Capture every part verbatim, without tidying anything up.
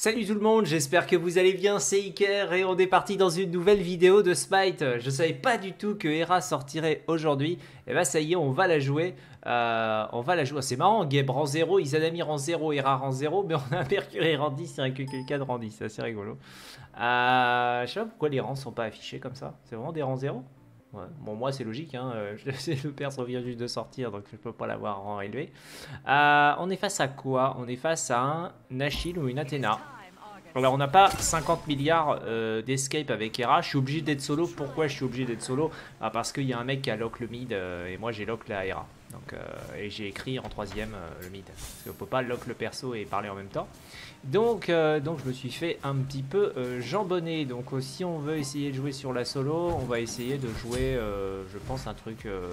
Salut tout le monde, j'espère que vous allez bien, c'est Iker et on est parti dans une nouvelle vidéo de Smite. Je savais pas du tout que Héra sortirait aujourd'hui, et bah ça y est, on va la jouer. Euh, on va la jouer, c'est marrant, Geb rend zéro, Izanami rend zéro, Héra rend zéro, mais on a Mercure rend dix, c'est vrai que quelqu'un rend dix, c'est assez rigolo. Euh, je sais pas pourquoi les rangs sont pas affichés comme ça, c'est vraiment des rangs zéro. Ouais. Bon, moi c'est logique, hein. Le perso vient juste de sortir donc je peux pas l'avoir en élevé. Euh, on est face à quoi? On est face à un Achille ou une Athéna. Alors on n'a pas cinquante milliards euh, d'escape avec Héra. Je suis obligé d'être solo. Pourquoi je suis obligé d'être solo? Ah, parce qu'il y a un mec qui a lock le mid euh, et moi j'ai lock la Héra. Donc, euh, et j'ai écrit en troisième euh, le mid. Parce qu'on peut pas lock le perso et parler en même temps. Donc, euh, donc je me suis fait un petit peu euh, jambonner. Donc euh, si on veut essayer de jouer sur la solo, on va essayer de jouer, euh, je pense, un truc, euh,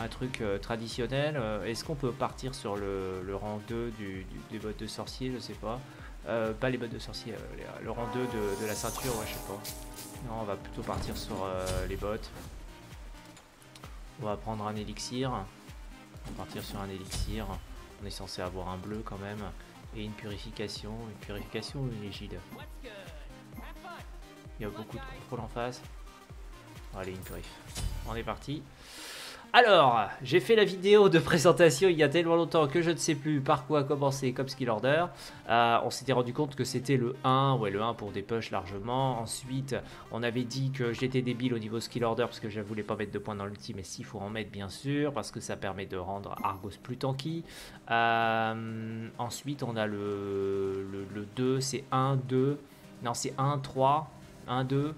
un truc euh, traditionnel. Euh, Est-ce qu'on peut partir sur le, le rang deux du, du, des bottes de sorcier? Je sais pas. Euh, pas les bottes de sorcier, euh, le rang deux de, de la ceinture, ouais, je sais pas. Non, on va plutôt partir sur euh, les bottes. On va prendre un élixir. On va partir sur un élixir. On est censé avoir un bleu quand même. Et une purification. Une purification ou une légide? Il y a beaucoup de contrôle en face. Allez, une purif. On est parti. Alors, j'ai fait la vidéo de présentation il y a tellement longtemps que je ne sais plus par quoi commencer comme skill order. Euh, on s'était rendu compte que c'était le un, ouais, le un pour des push largement. Ensuite, on avait dit que j'étais débile au niveau skill order parce que je ne voulais pas mettre de points dans l'ulti, mais s'il faut en mettre bien sûr, parce que ça permet de rendre Argos plus tanky. Euh, ensuite, on a le, le, le deux, c'est un, deux, non c'est un, trois, un, deux,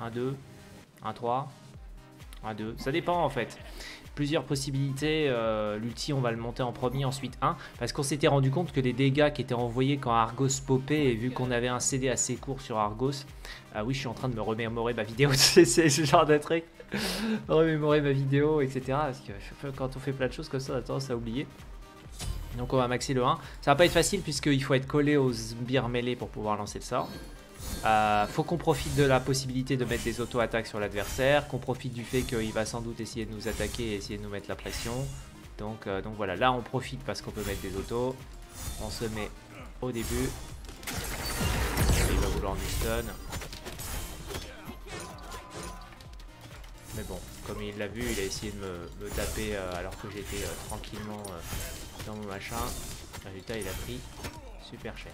un, deux, un, trois. un, deux, ça dépend en fait. Plusieurs possibilités, euh, l'ulti on va le monter en premier, ensuite un, parce qu'on s'était rendu compte que les dégâts qui étaient envoyés quand Argos popait, et vu qu'on avait un C D assez court sur Argos, ah oui je suis en train de me remémorer ma vidéo, c'est ce genre de truc, remémorer ma vidéo, et cetera. Parce que quand on fait plein de choses comme ça, on a tendance à oublier. Donc on va maxer le un, ça va pas être facile puisqu'il faut être collé aux sbires mêlés pour pouvoir lancer le sort. Euh, faut qu'on profite de la possibilité de mettre des auto-attaques sur l'adversaire, qu'on profite du fait qu'il va sans doute essayer de nous attaquer et essayer de nous mettre la pression. Donc, euh, donc voilà, là on profite parce qu'on peut mettre des autos. On se met au début. Il va vouloir nous stun. Mais bon, comme il l'a vu, il a essayé de me, me taper euh, alors que j'étais euh, tranquillement euh, dans mon machin. Résultat, il a pris super cher.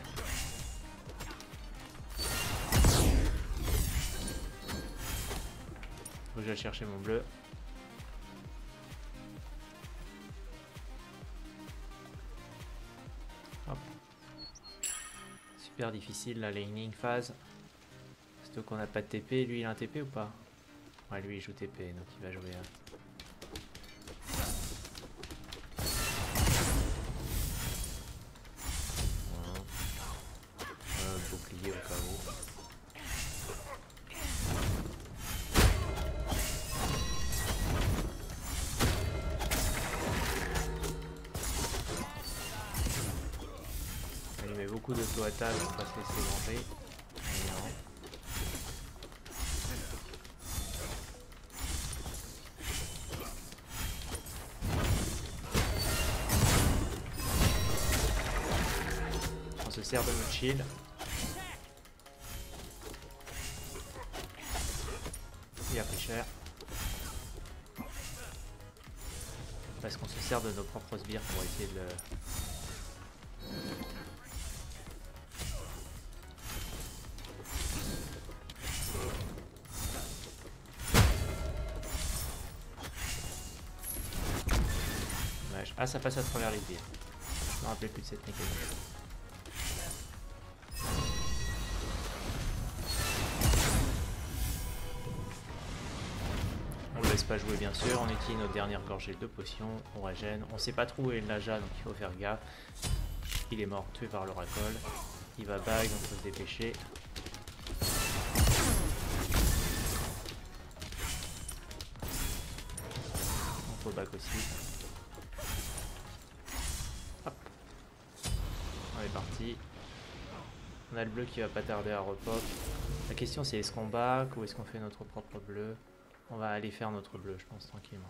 Je vais chercher mon bleu. Hop. Super difficile la laning phase. Surtout qu'on n'a pas de T P. Lui il a un T P ou pas? Ouais, lui il joue T P donc il va jouer. D'auto-attaque, on va se laisser manger. On se sert de notre shield. Il a pris cher. Parce qu'on se sert de nos propres sbires pour essayer de le... Ah, ça passe à travers les billes. Je me rappelais plus de cette mécanique. On le laisse pas jouer bien sûr, on utilise notre dernière gorgée de potions, on régène. On sait pas trop où est le Naja donc il faut faire gaffe. Il est mort, tué par le racole. Il va bag, donc il faut se dépêcher. On faut back aussi. Parti. On a le bleu qui va pas tarder à repop. La question c'est est-ce qu'on back ou est-ce qu'on fait notre propre bleu? On va aller faire notre bleu je pense tranquillement.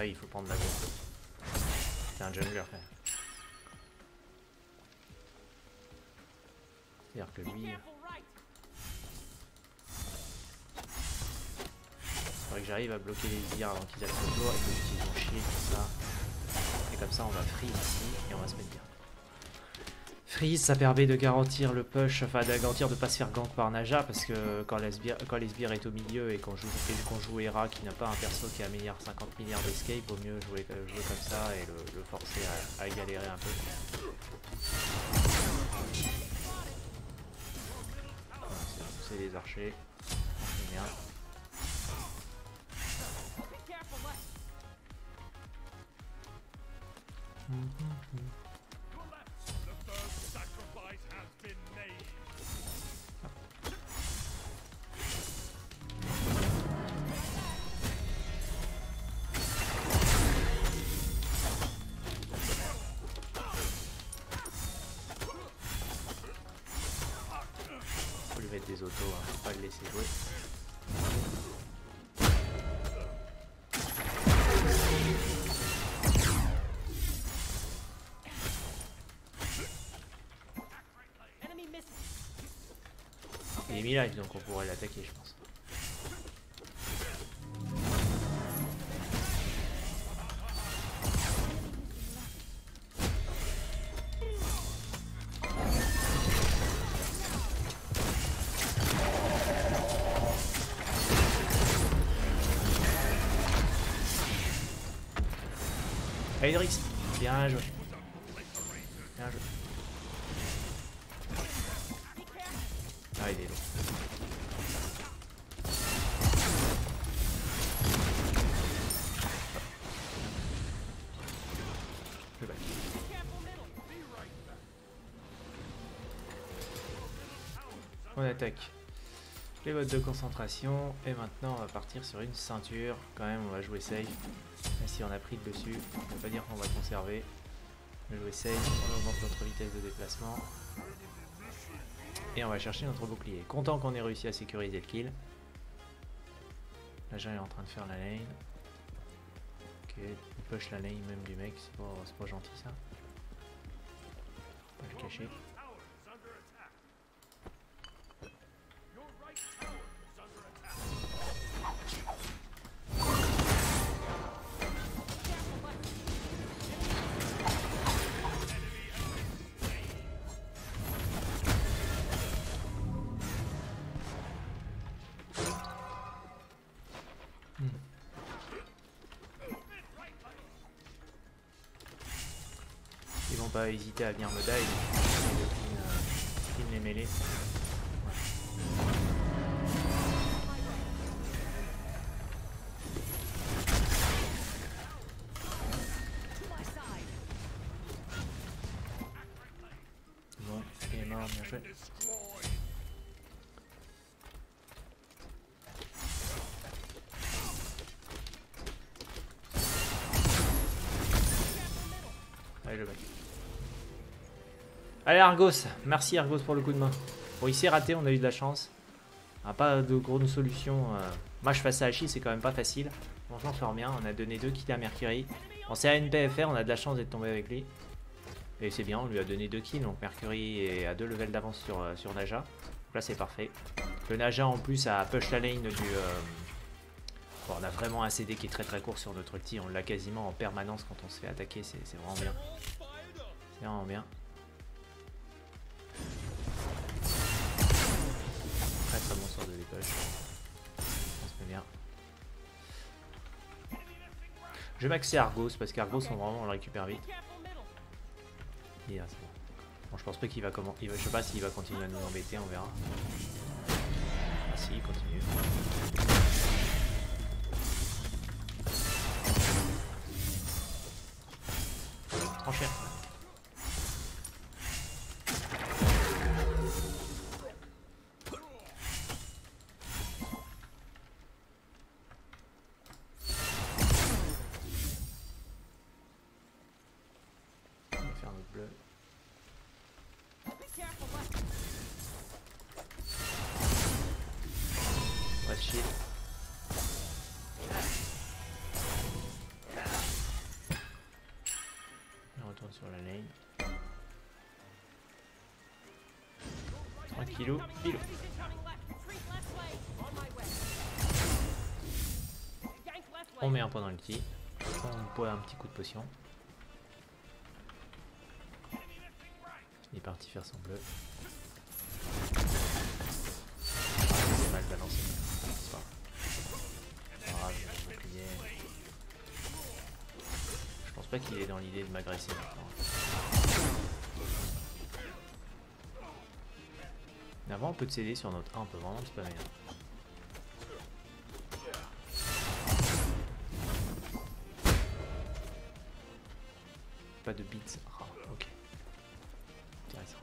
ça il faut prendre la grosse. C'est un jungler frère. C'est-à-dire que lui... Il faudrait que j'arrive à bloquer les I A avant qu'ils aillent le tour et que j'utilise mon shield tout ça. Et comme ça on va freeze ici et on va se mettre bien. Freeze ça permet de garantir le push, enfin de garantir de ne pas se faire gank par Naja parce que quand les sbires, quand les sbires est au milieu et qu'on joue, qu'on joue Héra qui n'a pas un perso qui a un milliard cinquante milliards d'escape, vaut mieux jouer, jouer comme ça et le, le forcer à, à galérer un peu. C'est les archers, c'est bien. Faut lui mettre des autos, hein. Faut pas le laisser jouer. Live, donc on pourrait l'attaquer je pense. Allez Drix, bien joué. Bien joué. Ah il est long. On attaque les modes de concentration et maintenant on va partir sur une ceinture. Quand même on va jouer safe. Même si on a pris le dessus, on ne peut pas dire qu'on va conserver. On va jouer safe, on augmente notre vitesse de déplacement. Et on va chercher notre bouclier. Content qu'on ait réussi à sécuriser le kill. Là j'en ai en train de faire la lane. Ok, il push la lane même du mec, c'est pas, pas gentil ça. On va le cacher. Pas hésiter à venir me dive et euh, clean les mêlées. Bon, il est mort, bien joué. Allez, le bac. Allez Argos, merci Argos pour le coup de main. Bon il s'est raté, on a eu de la chance. Ah, pas de grosses solutions. Euh, match face à Achille c'est quand même pas facile. On s'en sort bien, on a donné deux kills à Mercure. On s'est à N P F R, on a de la chance d'être tombé avec lui. Et c'est bien, on lui a donné deux kills, donc Mercure est à deux levels d'avance sur, euh, sur Naja. Donc là c'est parfait. Le Naja en plus a push la lane du... Euh... Bon, on a vraiment un C D qui est très très court sur notre ulti, on l'a quasiment en permanence quand on se fait attaquer, c'est vraiment bien. C'est vraiment bien. Bon sort de l'époche, on se met bien. Je vais maxer Argos parce qu'Argos on vraiment on le récupère vite. Yeah, c'est bon. Bon, je pense pas qu'il va comment, je sais pas s'il va continuer à nous embêter, on verra. Ah si, il continue. Enchère. Chill. sur la lane. Tranquillou, filou. On met un point dans le petit. On boit un petit coup de potion. Il est parti faire son bleu. C'est mal balancé. C'est pas grave. J'ai bouclier. Je pense pas qu'il est dans l'idée de m'agresser maintenant. Mais avant on peut te céder sur notre un, on peut vraiment te spammer. Pas de beats. Ah, ok. Intéressant.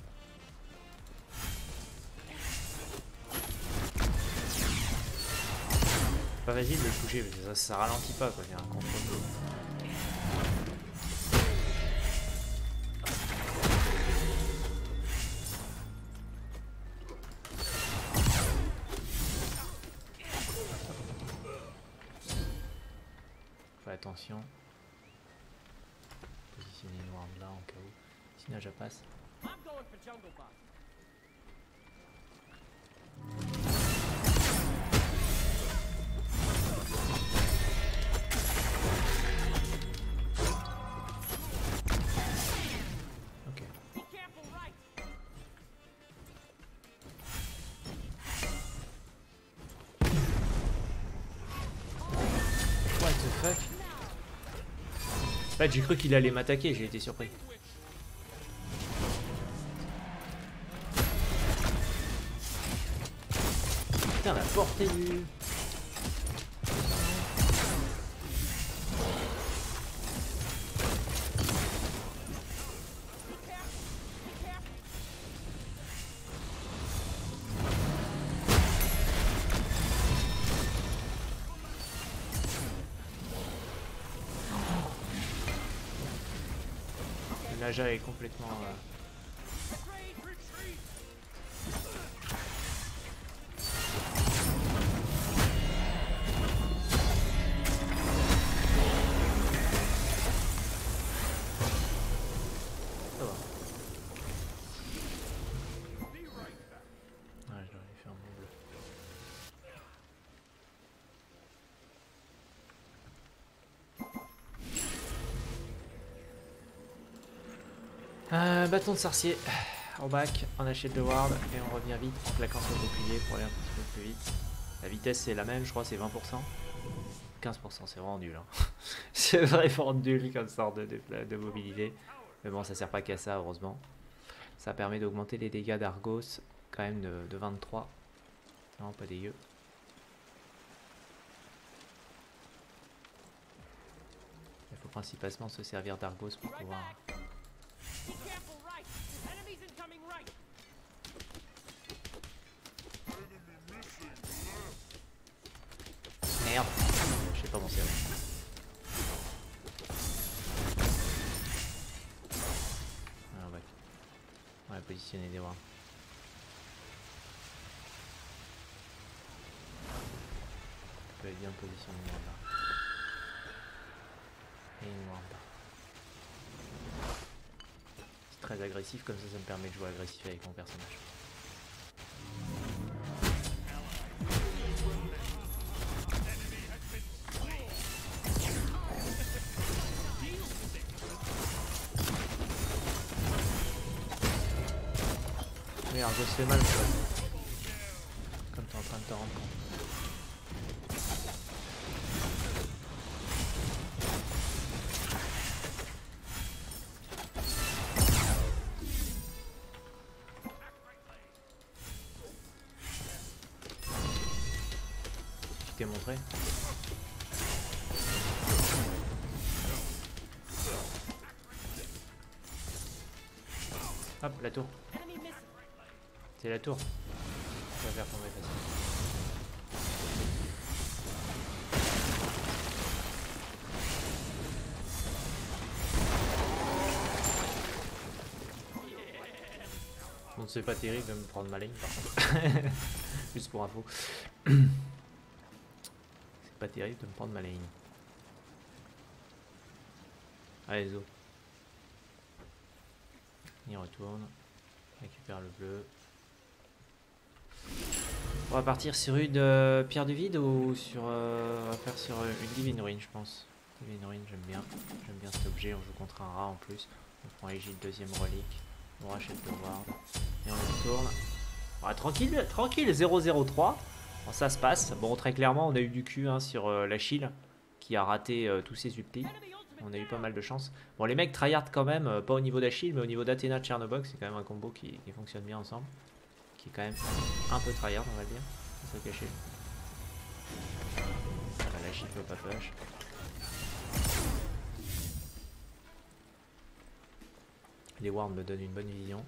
Pas facile de le bouger parce que ça, ça ralentit pas quoi, il y a un contrôle. Fais attention. Positionner une arme là en cas où. Si Naja passe. Ok. What the fuck? En fait, j'ai cru qu'il allait m'attaquer, j'ai été surpris. La portée du... Le Naja est complètement... Euh... Euh, bâton de sorcier, on back, on achète le ward et on revient vite en claquant sur le bouclier pour aller un petit peu plus vite. La vitesse c'est la même, je crois c'est vingt pour cent. quinze pour cent, c'est vraiment nul. Hein. C'est vraiment nul comme sort de, de, de mobilité. Mais bon, ça sert pas qu'à ça, heureusement. Ça permet d'augmenter les dégâts d'Argos quand même de, de vingt-trois. Non, pas dégueu. Il faut principalement se servir d'Argos pour pouvoir... Merde, je sais pas mon cerveau. Alors bah, on va positionner des bras. Ça peut être bien positionné une ward là. Et une ward là. Très agressif, comme ça ça me permet de jouer agressif avec mon personnage. Mais Argos fait mal quoi. Comme t'es en train de te rendre compte. T'es montré. Hop, la tour. C'est la tour. On va faire tomber facile. Bon, c'est pas terrible de me prendre ma ligne par contre. Juste pour info. Pas terrible de me prendre ma lane. Allez, zo. Il retourne. Récupère le bleu. On va partir sur une euh, pierre du vide ou sur... Euh, on va faire sur euh, une divine ruine, je pense. Divine ruine, j'aime bien. J'aime bien cet objet. On joue contre un rat en plus. On prend l'égide, deuxième relique. On rachète le ward. Et on retourne. Bah, tranquille, tranquille, zéro zéro trois. Bon, ça se passe. Bon, très clairement, on a eu du cul hein, sur euh, l'Achille qui a raté euh, tous ses ultis. On a eu pas mal de chance. Bon, les mecs tryhard quand même, euh, pas au niveau d'Achille, mais au niveau d'Athéna de Chernobyl. C'est quand même un combo qui, qui fonctionne bien ensemble. Qui est quand même un peu tryhard, on va le dire. Ça va cacher. Ah, l'Achille peut pas flash. Les wards me donnent une bonne vision.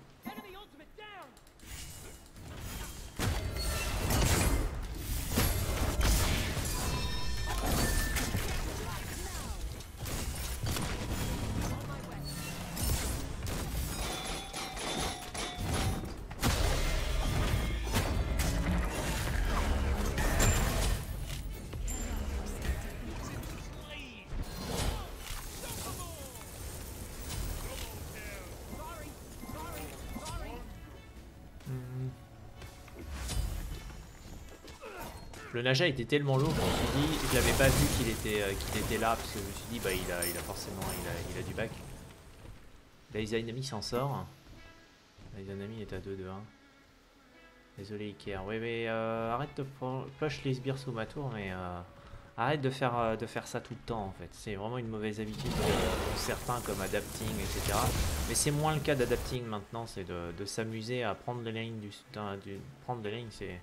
Le Naja était tellement lourd, je me suis dit, je l'avais pas vu qu'il était, euh, qu'il était là, parce que je me suis dit, bah il a, il a forcément, il a, il a du bac. Là, Izanami s'en sort. Là, Izanami est à deux deux un. Désolé, Ikea. Oui, mais euh, arrête de push les sbires sous ma tour, mais euh, arrête de faire, euh, de faire ça tout le temps, en fait. C'est vraiment une mauvaise habitude pour certains, comme adapting, et cetera. Mais c'est moins le cas d'adapting maintenant, c'est de, de s'amuser à prendre de la ligne, du, du, prendre de la ligne, c'est...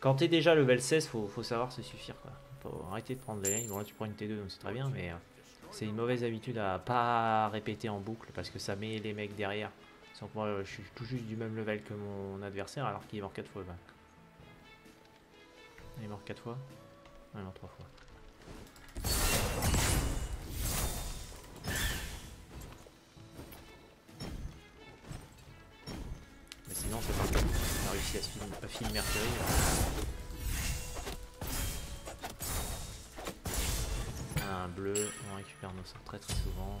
Quand t'es déjà level seize, faut, faut savoir se suffire quoi. Faut arrêter de prendre des lignes. Bon là tu prends une T deux donc c'est très bien, mais euh, c'est une mauvaise habitude à pas répéter en boucle parce que ça met les mecs derrière. Sans moi euh, je suis tout juste du même level que mon adversaire alors qu'il est mort quatre fois. Ben. Il est mort quatre fois. Ah non, trois fois. Mais sinon c'est pas grave. On a réussi à se filmer, à filmer Mercure. Un bleu, on récupère nos sorts très très souvent.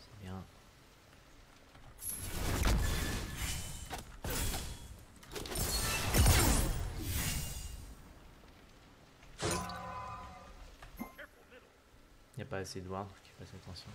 C'est bien. Il n'y a pas assez de ward, faut qu'il fasse attention.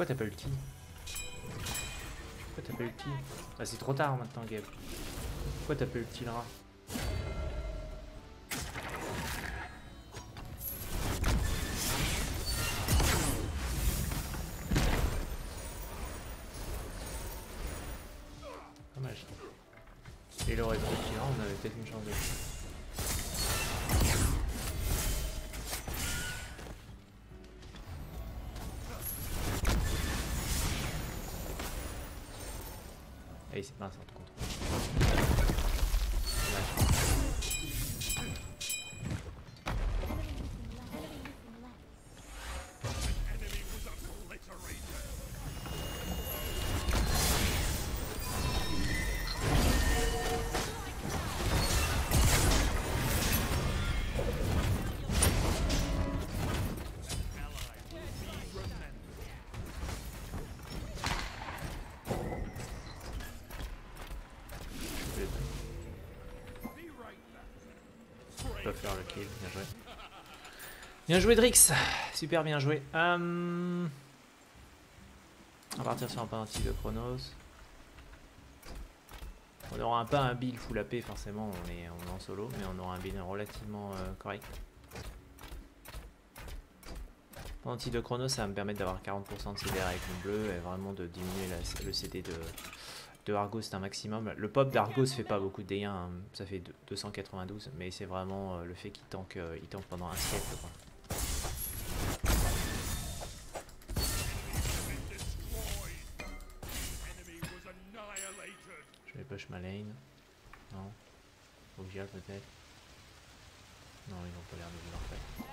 Pourquoi t'as pas ulti? Pourquoi t'as pas ulti? Ah c'est trop tard maintenant Geb. Pourquoi t'as pas ulti le rat? Dommage. Et il aurait pas ulti le rat, on avait peut-être une chance de... C'est pas un centre contre. Faire le kill, bien joué. Bien joué Drix, super bien joué. Euh... On va partir sur un penalty de Chronos. On aura un, pas un build full A P forcément, on est, on est en solo, mais on aura un build relativement euh, correct. Mon anti de chrono, ça va me permettre d'avoir quarante pour cent de C D R avec mon bleu et vraiment de diminuer la, le C D de, de Argos, c'est un maximum. Le pop d'Argos fait pas beaucoup de dégâts, hein. Ça fait deux cent quatre-vingt-douze, mais c'est vraiment euh, le fait qu'il tank, euh, il tank pendant un siècle. Quoi. Je vais push ma lane. Non. Faut que j'y aille peut-être. Non, ils n'ont pas l'air de vouloir faire.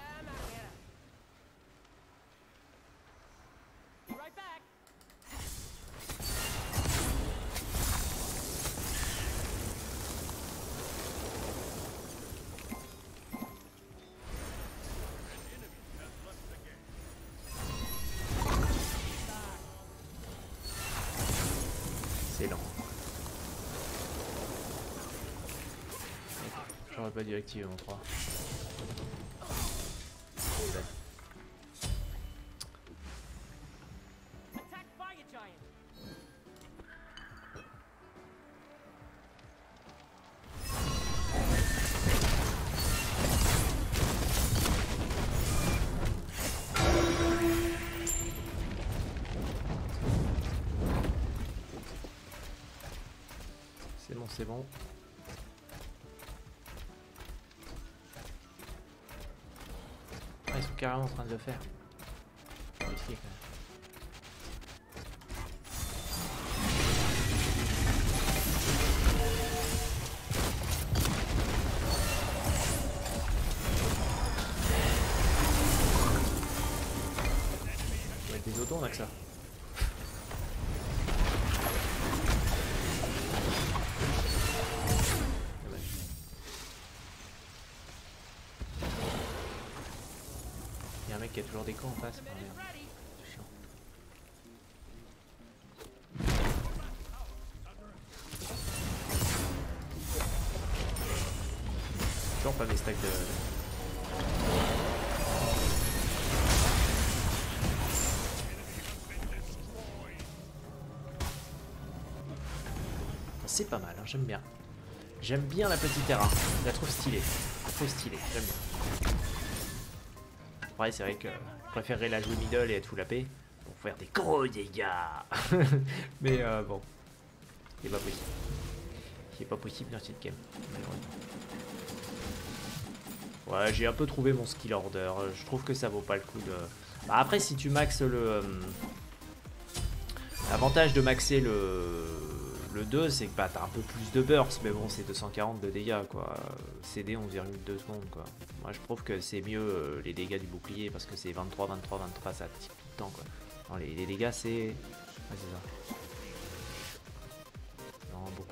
Pas dû activer mon trois. C'est bon, c'est bon. Carrément en train de le faire. Ici, on va mettre des autos, on a que ça. Il y a toujours des camps en face. Ah, merde. Chiant. Toujours pas mes stacks de. C'est pas mal, hein, j'aime bien. J'aime bien la petite Héra. Je la trouve stylée. Je la trouve stylée, j'aime bien. Après, c'est vrai que je préférerais la jouer middle et être full A P pour faire des gros dégâts. Mais euh, bon, c'est pas possible. C'est pas possible dans cette game. Ouais, j'ai un peu trouvé mon skill order. Je trouve que ça vaut pas le coup de. Bah, après, si tu maxes le. Euh, L'avantage de maxer le. Le deux, c'est que bah, t'as un peu plus de burst, mais bon, c'est deux cent quarante de dégâts, quoi. C D onze virgule deux secondes, quoi. Moi, je trouve que c'est mieux euh, les dégâts du bouclier, parce que c'est vingt-trois, vingt-trois, vingt-trois, ça tire tout le temps, quoi. Non, les, les dégâts, c'est... Ah, c'est ça. Non, bon.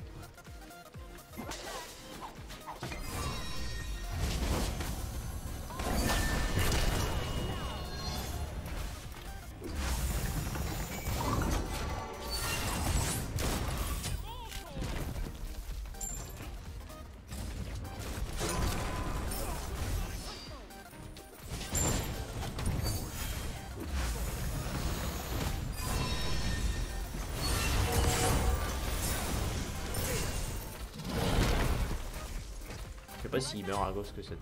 Je sais pas s'il meurt à gauche que ça donne.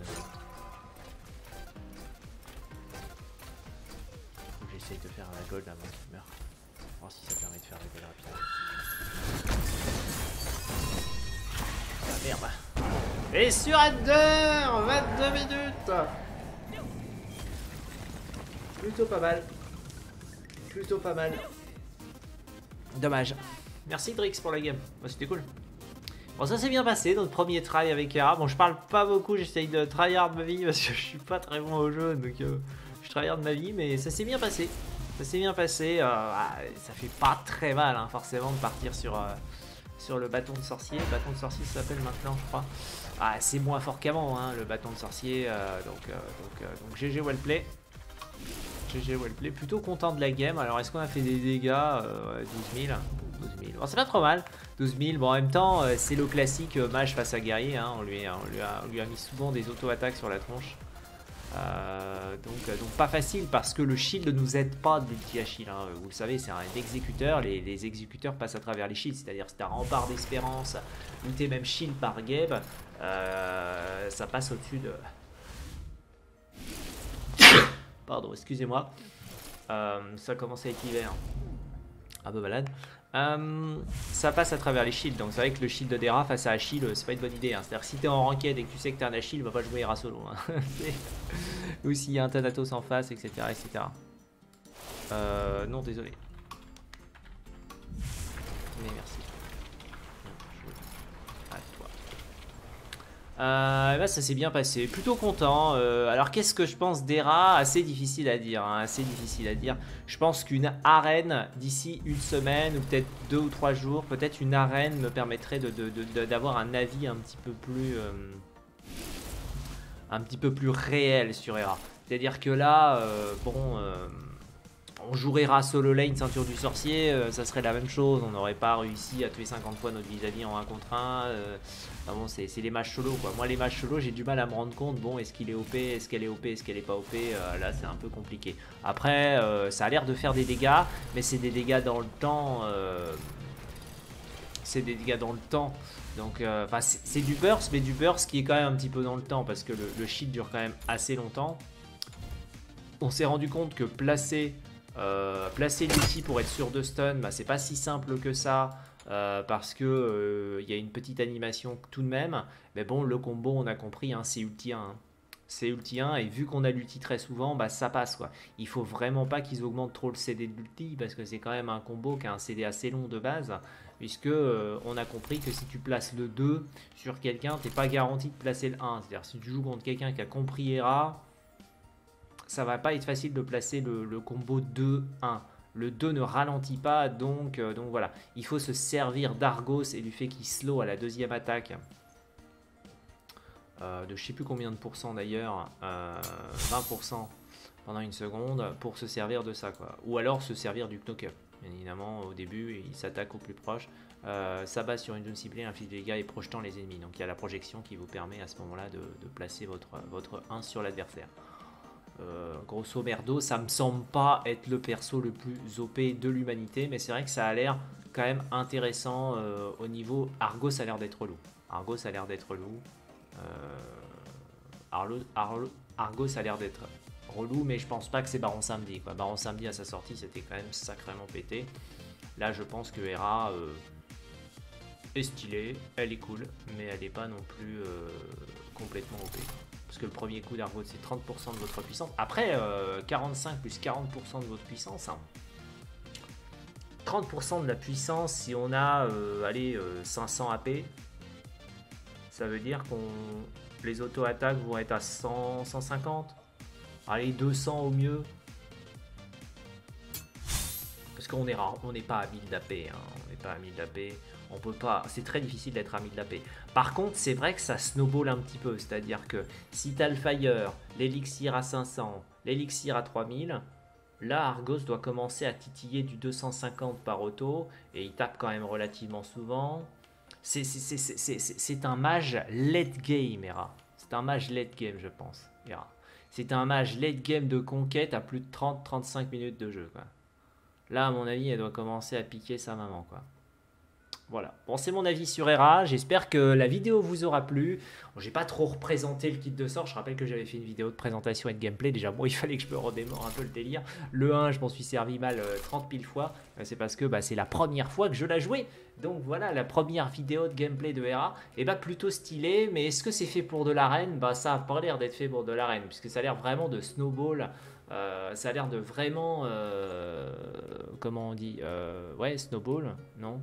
J'essaye de faire la gold avant qu'il meure. Voir si ça permet de faire la gold rapide. Ah merde. Et sur à deux vingt-deux minutes. Plutôt pas mal. Plutôt pas mal. Dommage. Merci Drix pour la game. Bah, c'était cool. Bon, ça s'est bien passé, notre premier try avec Héra. Bon, je parle pas beaucoup, j'essaye de tryhard ma vie parce que je suis pas très bon au jeu, donc euh, je tryhard ma vie, mais ça s'est bien passé. Ça s'est bien passé, euh, ah, ça fait pas très mal, hein, forcément, de partir sur, euh, sur le bâton de sorcier. Le bâton de sorcier s'appelle maintenant, je crois. Ah, c'est moins fort qu'avant, hein, le bâton de sorcier, euh, donc, euh, donc, euh, donc G G wellplay. G G wellplay, plutôt content de la game. Alors, est-ce qu'on a fait des dégâts euh, douze mille. douze mille. Bon, c'est pas trop mal, douze mille. Bon, en même temps, euh, c'est le classique euh, mage face à guerrier. Hein. On, lui, on, lui a, on lui a mis souvent des auto-attaques sur la tronche. Euh, donc, euh, donc, pas facile parce que le shield ne nous aide pas de l'ulti-Achille. Hein. Vous le savez, c'est un exécuteur. Les, les exécuteurs passent à travers les shields. C'est-à-dire, si t'as rempart d'espérance ou t'es même shield par Geb, euh, ça passe au-dessus de. pardon, excusez-moi. Euh, ça commence à être l'hiver. Un peu malade. Euh, ça passe à travers les shields, donc c'est vrai que le shield d'Héra face à Achille, c'est pas une bonne idée. Hein. C'est-à-dire si t'es en ranked et que tu sais que t'es un Achille, va pas jouer Héra solo. Hein. Ou s'il y a un Thanatos en face, et cetera et cetera. Euh, non, désolé. Mais merci. Euh, ben ça s'est bien passé, plutôt content. Euh, alors qu'est-ce que je pense d'Héra? Assez difficile à dire, hein, assez difficile à dire. Je pense qu'une arène d'ici une semaine ou peut-être deux ou trois jours, peut-être une arène me permettrait de, de, de, de, d'avoir un avis un petit peu plus, euh, un petit peu plus réel sur Héra. C'est-à-dire que là, euh, bon, euh, on jouerait Héra solo lane ceinture du sorcier, euh, ça serait la même chose. On n'aurait pas réussi à tuer cinquante fois notre vis-à-vis en un contre un. Euh, Ah bon, c'est les matchs solo quoi. Moi les matchs solo j'ai du mal à me rendre compte. Bon, est-ce qu'il est O P, est-ce qu'elle est O P, est-ce qu'elle est pas O P, euh, là c'est un peu compliqué. Après euh, ça a l'air de faire des dégâts, mais c'est des dégâts dans le temps. euh... C'est des dégâts dans le temps. Donc euh, c'est du burst, mais du burst qui est quand même un petit peu dans le temps, parce que le, le shield dure quand même assez longtemps. On s'est rendu compte que placer euh, Placer l'outil pour être sûr de stun, bah, c'est pas si simple que ça. Euh, parce que euh, y a une petite animation tout de même, mais bon, le combo on a compris, hein, c'est ulti un, hein. C'est ulti un, et vu qu'on a l'ulti très souvent, bah ça passe quoi. Il faut vraiment pas qu'ils augmentent trop le C D de l'ulti, parce que c'est quand même un combo qui a un C D assez long de base, puisque euh, on a compris que si tu places le deux sur quelqu'un, t'es pas garanti de placer le un, c'est-à-dire si tu joues contre quelqu'un qui a compris Héra, ça va pas être facile de placer le, le combo deux un. Le deux ne ralentit pas, donc, euh, donc voilà. Il faut se servir d'Argos et du fait qu'il slow à la deuxième attaque. Euh, de je sais plus combien de pourcents d'ailleurs, euh, vingt pour cent pendant une seconde, pour se servir de ça, quoi. Ou alors se servir du knock-up. Évidemment, au début, il s'attaque au plus proche. Euh, ça base sur une zone ciblée, inflige des dégâts et projetant les ennemis. Donc il y a la projection qui vous permet à ce moment-là de, de placer votre, votre un sur l'adversaire. Euh, grosso merdo, ça me semble pas être le perso le plus O P de l'humanité, mais c'est vrai que ça a l'air quand même intéressant. euh, au niveau Argos a l'air d'être lourd. Argos a l'air d'être lourd. Euh, Arlo, Arlo, Argos a l'air d'être relou, mais je pense pas que c'est Baron Samedi, quoi. Baron Samedi à sa sortie c'était quand même sacrément pété. Là je pense que Héra euh, est stylée, elle est cool, mais elle est pas non plus euh, complètement O P. Parce que le premier coup d'Argos c'est trente pour cent de votre puissance. Après euh, quarante-cinq plus quarante pour cent de votre puissance, hein. trente pour cent de la puissance si on a euh, allez, euh, cinq cents A P. Ça veut dire qu'on les auto-attaques vont être à cent, cent cinquante. Allez, deux cents au mieux. Parce qu'on est rare, on n'est pas à mille d'A P, hein. On n'est pas à mille d'A P. On peut pas, c'est très difficile d'être ami de la paix. Par contre, c'est vrai que ça snowball un petit peu, c'est-à-dire que si t'as le fire, l'élixir à cinq cents, l'élixir à trois mille, là Argos doit commencer à titiller du deux cent cinquante par auto, et il tape quand même relativement souvent. C'est un mage late game, Héra. C'est un mage late game, je pense, Héra. C'est un mage late game de conquête à plus de trente à trente-cinq minutes de jeu, quoi. Là, à mon avis, elle doit commencer à piquer sa maman, quoi. Voilà, bon, c'est mon avis sur Héra, j'espère que la vidéo vous aura plu. Bon, j'ai pas trop représenté le kit de sort, je rappelle que j'avais fait une vidéo de présentation et de gameplay, déjà bon il fallait que je me redémarre un peu le délire. Le un je m'en suis servi mal euh, trente mille fois, c'est parce que bah, c'est la première fois que je la jouais. Donc voilà, la première vidéo de gameplay de Héra, et bah plutôt stylé, mais est-ce que c'est fait pour de l'arène? Bah ça a pas l'air d'être fait pour de l'arène, puisque ça a l'air vraiment de snowball. Euh, ça a l'air de vraiment, euh, comment on dit, euh, ouais snowball, non?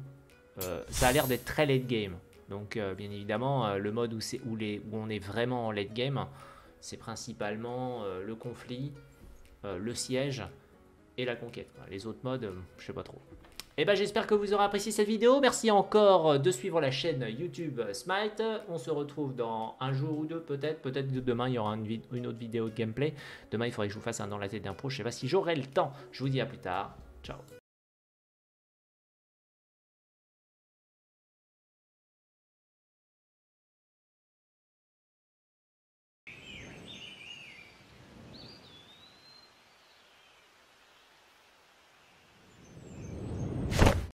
Euh, ça a l'air d'être très late game, donc euh, bien évidemment euh, le mode où, où, les, où on est vraiment en late game, c'est principalement euh, le conflit, euh, le siège et la conquête, quoi. Les autres modes, euh, je sais pas trop. Et ben j'espère que vous aurez apprécié cette vidéo, merci encore de suivre la chaîne YouTube Smite, on se retrouve dans un jour ou deux peut-être, peut-être demain il y aura une, une autre vidéo de gameplay, demain il faudrait que je vous fasse un dans la tête d'impro, je sais pas si j'aurai le temps, je vous dis à plus tard, ciao.